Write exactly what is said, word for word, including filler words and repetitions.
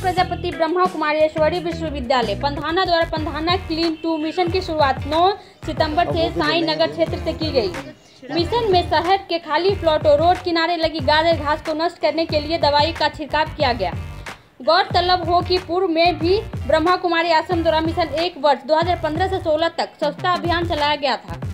प्रजापति ब्रह्मा कुमारेश्वरी विश्वविद्यालय पंधाना द्वारा Pandhana clean two mission की शुरुआत नौ सितंबर से साईं नगर क्षेत्र से की गई। मिशन में शहर के खाली प्लॉट और रोड किनारे लगी गाजर घास को नष्ट करने के लिए दवाई का छिड़काव किया गया। गौरतलब हो कि पूर्व में भी ब्रह्मा कुमारी आश्रम द्वारा मिशन एक वर्ष दो हज़ार पंद्रह से सोलह तक स्वच्छता अभियान चलाया गया था।